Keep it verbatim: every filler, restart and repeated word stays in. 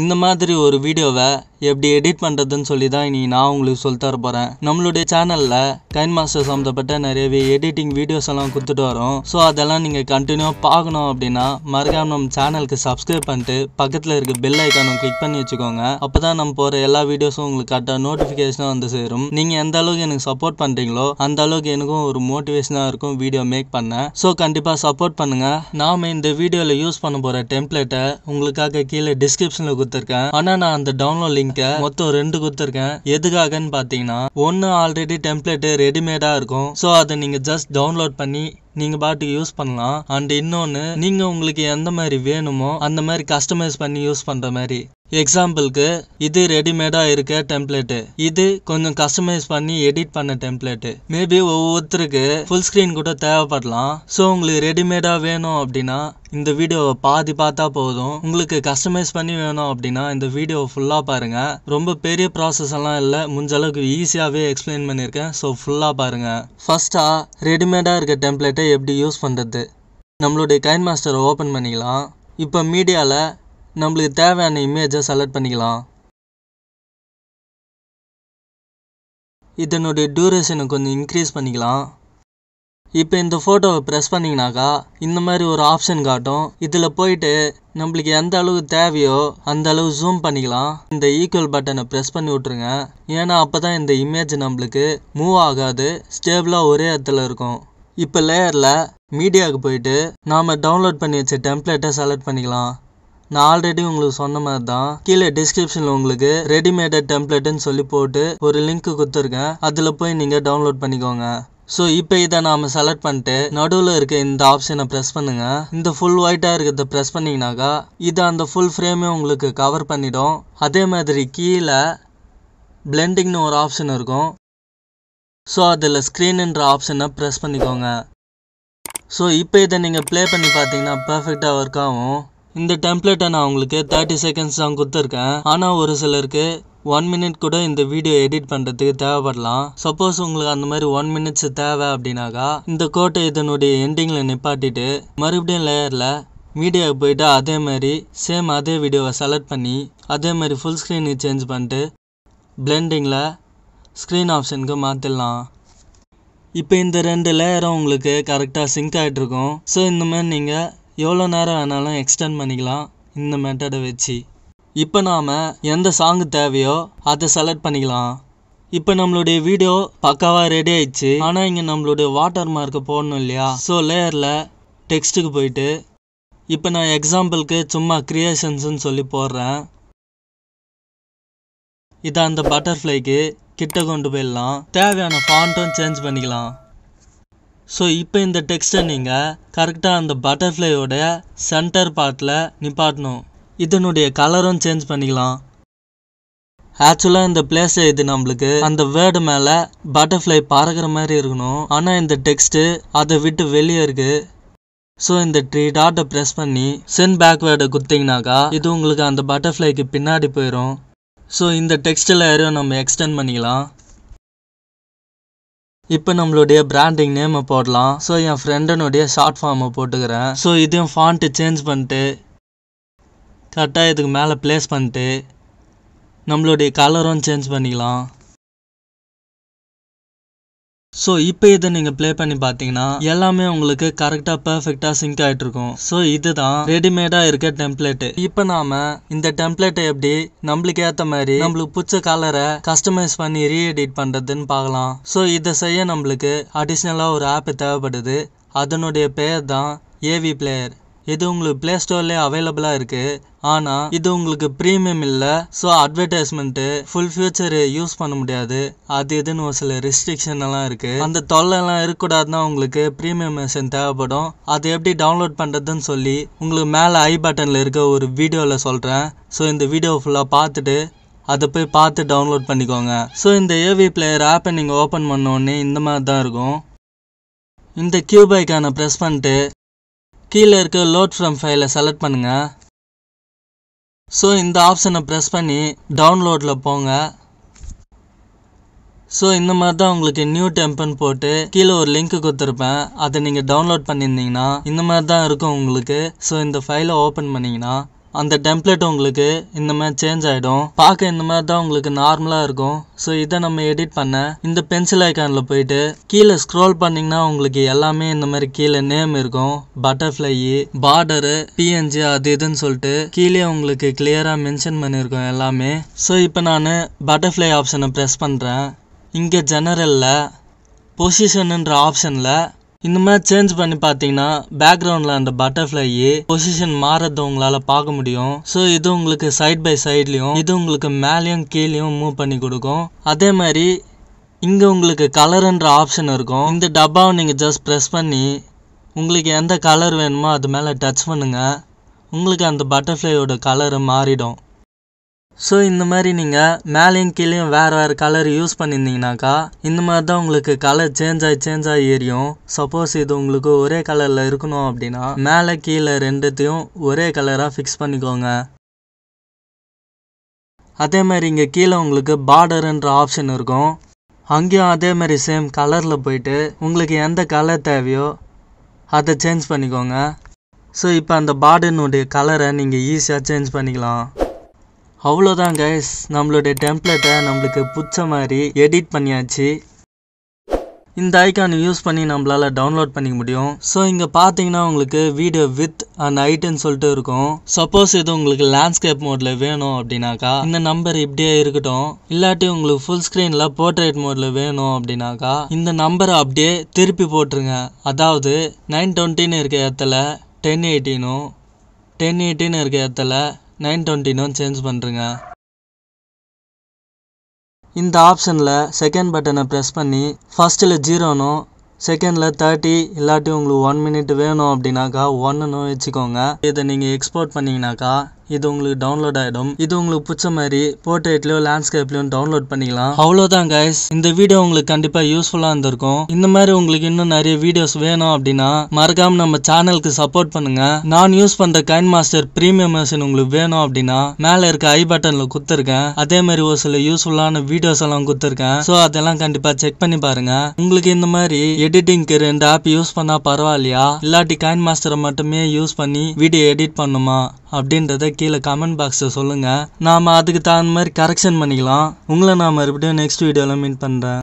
இந்த மாதிரி ஒரு வீடியோவை எப்படி எடிட் பண்றதுன்னு சொல்லி தான் இனி நான் உங்களுக்கு சொல்லித் தர போறேன். நம்மளுடைய சேனல்ல கைன் மாஸ்டர் சம்பந்தப்பட்ட நிறைய எடிட்டிங் வீடியோஸ் எல்லாம் கொடுத்துட்டு வரோம். சோ அதெல்லாம் நீங்க கண்டினியூ பார்க்கணும் அப்படினா மறக்காம நம்ம சேனலுக்கு சப்ஸ்கிரைப் பண்ணிட்டு பக்கத்துல இருக்க பெல் ஐகானை கிளிக் பண்ணி வெச்சுக்கோங்க. அப்பதான் நம்ம போற எல்லா வீடியோஸும் உங்களுக்கு கரெக்ட்டா நோட்டிஃபிகேஷனா வந்து சேரும். நீங்க எந்த அளவுக்கு எனக்கு சப்போர்ட் பண்றீங்களோ அந்த அளவுக்கு எனக்கும் ஒரு மோட்டிவேஷனா இருக்கும் வீடியோ மேக் பண்ண. சோ கண்டிப்பா சப்போர்ட் பண்ணுங்க. நாம இந்த வீடியோல யூஸ் பண்ண போற டெம்ப்ளேட்டை உங்களுக்காக கீழே டிஸ்கிரிப்ஷன்ல கொடுத்திருக்கேன். ஆனா நான் அந்த டவுன்லோட் லிங்க் மொத்தம் ரெண்டு கொடுத்திருக்கேன். எதுக்காகன்னு பாத்தீங்கன்னா ஒன்னு ஆல்ரெடி டெம்ப்ளேட் ரெடிமேடா இருக்கும். சோ அதை நீங்க ஜஸ்ட் டவுன்லோட் பண்ணி நீங்க பாட்டுக்கு யூஸ் பண்ணலாம். அண்ட் இன்னொன்னு நீங்க உங்களுக்கு எந்த மாதிரி வேணுமோ அந்த மாதிரி கஸ்டமைஸ் பண்ணி யூஸ் பண்ற மாதிரி. எக்ஸாம்பிளுக்கு இது ரெடிமேடா இருக்க டெம்ப்ளேட், இது கொஞ்சம் கஸ்டமைஸ் பண்ணி எடிட் பண்ண டெம்ப்ளேட். மேபி ஒவ்வொருத்தருக்கு ஃபுல் ஸ்கிரீன் கூட தேவைப்படலாம். ஸோ உங்களுக்கு ரெடிமேடா வேணும் அப்படின்னா இந்த வீடியோவை பாதி பார்த்தா போதும். உங்களுக்கு கஸ்டமைஸ் பண்ணி வேணும் அப்படின்னா இந்த வீடியோவை ஃபுல்லா பாருங்க. ரொம்ப பெரிய ப்ராசஸ் எல்லாம் இல்லை, முடிஞ்ச அளவுக்கு ஈஸியாகவே எக்ஸ்பிளைன் பண்ணியிருக்கேன். ஸோ ஃபுல்லா பாருங்க. ஃபர்ஸ்டா ரெடிமேடா இருக்க டெம்ப்ளேட்டை எப்படி யூஸ் பண்றது. நம்மளுடைய கைன் மாஸ்டரை ஓப்பன் பண்ணிக்கலாம். இப்போ மீடியாவில் நம்மளுக்கு தேவையான இமேஜை செலக்ட் பண்ணிக்கலாம். இதனுடைய டியூரேஷனை கொஞ்சம் இன்க்ரீஸ் பண்ணிக்கலாம். இப்போ இந்த ஃபோட்டோவை ப்ரெஸ் பண்ணிங்கனாக்கா இந்த மாதிரி ஒரு ஆப்ஷன் காட்டும். இதில் போயிட்டு நம்மளுக்கு எந்த அளவுக்கு தேவையோ அந்த அளவு ஜூம் பண்ணிக்கலாம். இந்த ஈக்குவல் பட்டனை ப்ரெஸ் பண்ணி விட்ருங்க. ஏன்னா அப்போ தான் இந்த இமேஜ் நம்மளுக்கு மூவ் ஆகாது, ஸ்டேபிளாக ஒரே இடத்துல இருக்கும். இப்போ லேயரில் மீடியாவுக்கு போயிட்டு நாம் டவுன்லோட் பண்ணி வச்ச டெம்ப்ளேட்டை செலக்ட் பண்ணிக்கலாம். நான் ஆல்ரெடி உங்களுக்கு சொன்ன மாதிரி தான் கீழே டிஸ்கிரிப்ஷனில் உங்களுக்கு ரெடிமேடட் டெம்ப்ளேட்டுன்னு சொல்லி போட்டு ஒரு லிங்க் கொடுத்துருக்கேன். அதில் போய் நீங்கள் டவுன்லோட் பண்ணிக்கோங்க. ஸோ இப்போ இதை நாம் செலக்ட் பண்ணிட்டு நடுவில் இருக்க இந்த ஆப்ஷனை ப்ரெஸ் பண்ணுங்கள். இந்த ஃபுல் ஒயிட்டாக இருக்கிறத ப்ரெஸ் பண்ணிங்கனாக்கா இதை அந்த ஃபுல் ஃப்ரேமே உங்களுக்கு கவர் பண்ணிடும். அதே மாதிரி கீழே பிளெண்டிங்னு ஒரு ஆப்ஷன் இருக்கும். ஸோ அதில் ஸ்க்ரீனுன்ற ஆப்ஷனை ப்ரெஸ் பண்ணிக்கோங்க. ஸோ இப்போ இதை நீங்கள் ப்ளே பண்ணி பார்த்தீங்கன்னா பர்ஃபெக்டாக ஒர்க் ஆகும். இந்த டெம்ப்ளேட்டை நான் உங்களுக்கு தேர்ட்டி செகண்ட்ஸ் தான் கொடுத்துருக்கேன். ஆனால் ஒரு சிலருக்கு ஒன் மினிட் கூட இந்த வீடியோ எடிட் பண்ணுறதுக்கு தேவைப்படலாம். சப்போஸ் உங்களுக்கு அந்த மாதிரி ஒன் மினிட்ஸ் தேவை அப்படின்னாக்கா இந்த கோட்டை இதனுடைய எண்டிங்கில் நிப்பாட்டிட்டு மறுபடியும் லேயரில் மீடியாவுக்கு போயிட்டு அதே மாதிரி சேம் அதே வீடியோவை செலக்ட் பண்ணி அதே மாதிரி ஃபுல் ஸ்க்ரீனுக்கு சேஞ்ச் பண்ணிட்டு பிளெண்டிங்கில் ஸ்க்ரீன் ஆப்ஷனுக்கு மாற்றிடலாம். இப்போ இந்த ரெண்டு லேயரும் உங்களுக்கு கரெக்டாக சிங்க் ஆகிட்ருக்கும். ஸோ இந்த மாதிரி நீங்கள் எவ்வளோ நேரம் வேணாலும் எக்ஸ்டெண்ட் பண்ணிக்கலாம் இந்த மெத்தடை வச்சு. இப்போ நாம் எந்த சாங்கு தேவையோ அதை செலக்ட் பண்ணிக்கலாம். இப்போ நம்மளுடைய வீடியோ பக்காவாக ரெடி ஆயிடுச்சு. ஆனால் இங்கே நம்மளுடைய வாட்டர் மார்க்கை போடணும் இல்லையா? ஸோ லேயரில் டெக்ஸ்ட்டுக்கு போயிட்டு இப்போ நான் எக்ஸாம்பிளுக்கு சும்மா கிரியேஷன்ஸ்ன்னு சொல்லி போடுறேன். இதை அந்த பட்டர்ஃப்ளைக்கு கிட்ட கொண்டு போயிடலாம். தேவையான ஃபாண்ட்டும் சேஞ்ச் பண்ணிக்கலாம். ஸோ இப்போ இந்த டெக்ஸ்ட்டை நீங்கள் கரெக்டாக அந்த பட்டர்ஃப்ளையோட சென்டர் பார்ட்டில் நிப்பாட்டணும். இதனுடைய கலரும் சேஞ்ச் பண்ணிக்கலாம். ஆக்சுவலாக இந்த பிளேஸை இது நம்மளுக்கு அந்த வேர்டு மேலே பட்டர்ஃப்ளை பறக்கிற மாதிரி இருக்கணும். ஆனால் இந்த டெக்ஸ்ட்டு அதை விட்டு வெளியே இருக்குது. ஸோ இந்த த்ரீ டாட்டை ப்ரெஸ் பண்ணி சென்ட் பேக்வேர்டை கொடுத்தீங்கனாக்கா இது உங்களுக்கு அந்த பட்டர்ஃப்ளைக்கு பின்னாடி போயிடும். ஸோ இந்த டெக்ஸ்ட்டில் யாரையும் நம்ம எக்ஸ்டெண்ட் பண்ணிக்கலாம். இப்போ நம்மளுடைய பிராண்டிங் நேமை போடலாம். ஸோ என் ஃப்ரெண்டனுடைய ஷார்ட் ஃபார்மை போட்டுக்கிறேன். ஸோ இதையும் ஃபாண்ட்டு சேஞ்ச் பண்ணிட்டு கரெக்டாக இதுக்கு மேலே ப்ளேஸ் பண்ணிட்டு நம்மளுடைய கலரும் சேஞ்ச் பண்ணிக்கலாம். ஸோ இப்போ இதை நீங்கள் ப்ளே பண்ணி பார்த்தீங்கன்னா எல்லாமே உங்களுக்கு கரெக்டாக பர்ஃபெக்டாக சிங்க் ஆகிட்ருக்கும். ஸோ இதுதான் ரெடிமேடாக இருக்க டெம்ப்ளேட்டு. இப்போ நாம் இந்த டெம்ப்ளேட்டை எப்படி நம்மளுக்கு ஏற்ற மாதிரி நம்மளுக்கு பிடிச்ச கலரை கஸ்டமைஸ் பண்ணி ரீஎடிட் பண்ணுறதுன்னு பார்க்கலாம். ஸோ இதை செய்ய நம்மளுக்கு அடிஷ்னலாக ஒரு ஆப்பு தேவைப்படுது. அதனுடைய பெயர் தான் ஏவி பிளேயர். இது உங்களுக்கு பிளே ஸ்டோர்லேயே அவைலபிளாக இருக்குது. ஆனால் இது உங்களுக்கு ப்ரீமியம் இல்லை. So advertisement full future use பண்ண முடியாது. அது இதுன்னு ஒரு சில ரெஸ்ட்ரிக்ஷன் எல்லாம் இருக்குது. அந்த தொல்லைலாம் இருக்கக்கூடாதுன்னா உங்களுக்கு ப்ரீமியம் வெர்ஷன் தேவைப்படும். அது எப்படி டவுன்லோட் பண்ணுறதுன்னு சொல்லி உங்களுக்கு மேலே ஐ பட்டனில் இருக்க ஒரு வீடியோவில் சொல்கிறேன். ஸோ இந்த வீடியோ ஃபுல்லாக பார்த்துட்டு அதை போய் பார்த்து டவுன்லோட் பண்ணிக்கோங்க. ஸோ இந்த ஏவி பிளேயர் ஆப்பை நீங்கள் ஓப்பன் பண்ணோடனே இந்த மாதிரி தான் இருக்கும். இந்த கியூப் ஐக்கானை ப்ரெஸ் பண்ணிட்டு கீழே இருக்க லோட் ஃப்ரம் ஃபைலை செலக்ட் பண்ணுங்கள். ஸோ இந்த ஆப்ஷனை ப்ரெஸ் பண்ணி டவுன்லோடில் போங்க. ஸோ இந்த மாதிரி தான் உங்களுக்கு நியூ டெம்ப்னு போட்டு கீழே ஒரு லிங்க் கொடுத்துருப்பேன். அதை நீங்கள் டவுன்லோட் பண்ணியிருந்தீங்கன்னா இந்த மாதிரி தான் இருக்கும் உங்களுக்கு. ஸோ இந்த ஃபைலை ஓப்பன் பண்ணிங்கன்னா அந்த டெம்ப்ளேட் உங்களுக்கு இந்த மாதிரி चेंज ஆயிடும் பார்க்க இந்த மாதிரி தான் உங்களுக்கு நார்மலா இருக்கும் சோ இத நம்ம எடிட் பண்ண இந்த பென்சில் ஐகான்ல போய்ட்டு கீழ ஸ்க்ரோல் பண்ணீங்கன்னா உங்களுக்கு எல்லாமே இந்த மாதிரி கீழ நேம் இருக்கும் பட்டர்ஃப்ளை border png அது இதுன்னு சொல்லிட்டு கீழ உங்களுக்கு கிளியரா மென்ஷன் பண்ணிருக்கும் எல்லாமே சோ இப்போ நான் பட்டர்ஃப்ளை ஆப்ஷனை பிரஸ் பண்றேன் இங்க ஜெனரல்ல பொசிஷன்ன்ற ஆப்ஷன்ல இந்த மாதிரி चेंज பண்ணி பாத்தீங்கன்னா பேக்ரவுண்ட்ல அந்த பட்டர்ஃப்ளை பொசிஷன் மாறத உங்களால பார்க்க முடியும் சோ இது உங்களுக்கு சைடு பை சைடுலயும் இது உங்களுக்கு மேலயும் கீழயும் மூவ் பண்ணி கொடுக்கும் அதே மாதிரி இங்க உங்களுக்கு கலர்ன்ற ஆப்ஷன் இருக்கும் இந்த டப்பாவை நீங்க ஜஸ்ட் பிரஸ் பண்ணி உங்களுக்கு எந்த கலர் வேணுமோ அது மேல டச் பண்ணுங்க உங்களுக்கு அந்த பட்டர்ஃப்ளையோட கலர் மாறிடும் சோ இந்த மாதிரி நீங்க மேலயும் கீழயும் வேற வேற கலர் யூஸ் பண்ணிருந்தீங்கனாக்கா இந்த மாதிரி தான் உங்களுக்கு கலர் चेंज ஆயி चेंज ஆயி ஏறியும் சப்போஸ் இது உங்களுக்கு ஒரே கலர்ல இருக்கணும் அப்படினா மேல கீழ ரெண்டுத்தையும் ஒரே கலரா ஃபிக்ஸ் பண்ணிக்கோங்க அதே மாதிரி இங்க கீழ உங்களுக்கு borderன்ற ஆப்ஷன் இருக்கும் அங்கேயும் அதே மாதிரி சேம் கலர்ல போயிடு உங்களுக்கு எந்த கலர் தேவையோ அதை चेंज பண்ணிக்கோங்க சோ இப்போ அந்த borderனுடைய கலரை நீங்க ஈஸியா चेंज பண்ணிக்கலாம் அவ்வளவுதான் गाइस நம்மளோட டெம்ப்ளேட்டை நமக்கு புடிச்ச மாதிரி எடிட் பண்ணியாச்சு இந்த ஐகானை யூஸ் பண்ணி நம்மளால டவுன்லோட் பண்ணிக்க முடியும் சோ இங்க பாத்தீங்கன்னா உங்களுக்கு வீடியோ வித் அண்ட் ஐட்டன் சொல்லிட்டு இருக்கும் சப்போஸ் இது உங்களுக்கு லேண்ட்ஸ்கேப் மோட்ல வேணும் அப்படினாக்கா இந்த நம்பர் இப்படியே இருக்கட்டும் இல்லாட்டி உங்களுக்கு full screenல portrait மோட்ல வேணும் அப்படினாக்கா இந்த நம்பரை அப்படியே திருப்பி போட்டுருங்க அதாவது nine twenty ன்னு இருக்க இடத்துல ten eighty னும் ten eighty ன்னு இருக்க இடத்துல nine twenty नो चेंज பண்ணுங்க இந்த ஆப்ஷன்ல செகண்ட் பட்டனை பிரஸ் பண்ணி ஃபர்ஸ்ட்ல zero नो செகண்ட்ல thirty இல்லாட்டி உங்களுக்கு one minute வேணும் அப்படினாக்கா one नो வெச்சுக்கோங்க இத நீங்க எக்ஸ்போர்ட் பண்ணீங்கனாக்கா இது உங்களுக்கு டவுன்லோட் ஆயிடும் இது உங்களுக்கு பிடிச்ச மாதிரி போர்ட்ரேட்லயோ லேண்ட்ஸ்கேப்லயோ டவுன்லோட் பண்ணிக்கலாம் அவ்வளவுதான் गाइस இந்த வீடியோ உங்களுக்கு கண்டிப்பா யூஸ்ஃபுல்லா இருந்திருக்கும் இந்த மாதிரி உங்களுக்கு இன்னும் நிறைய வீடியோஸ் வேணும் அப்படினா மறக்காம நம்ம சேனலுக்கு சப்போர்ட் பண்ணுங்க நான் யூஸ் பண்ற கைன் மாஸ்டர் பிரீமியம் வெர்ஷன் உங்களுக்கு வேணும் அப்படினா மேல இருக்க ஐ பட்டன்ல குத்திருக்கேன் அதே மாதிரி ஒரு சில யூஸ்ஃபுல்லான வீடியோஸ் எல்லாம் குத்திருக்கேன் சோ அதெல்லாம் கண்டிப்பா செக் பண்ணி பாருங்க உங்களுக்கு இந்த மாதிரி एडिटिंग के रेंड आप यूज பண்ணா பரவாயில்லையா இல்லாட்டி கைன் மாஸ்டர் மட்டுமே யூஸ் பண்ணி வீடியோ எடிட் பண்ணுமா அப்படின்றத கீழ கமெண்ட் பாக்ஸ்ல சொல்லுங்க நாம அதுக்கு தகுந்த மாதிரி கரெக்ஷன் பண்ணிக்கலாம் உங்களை நான் மறுபடியும் நெக்ஸ்ட் வீடியோல மீட் பண்றேன்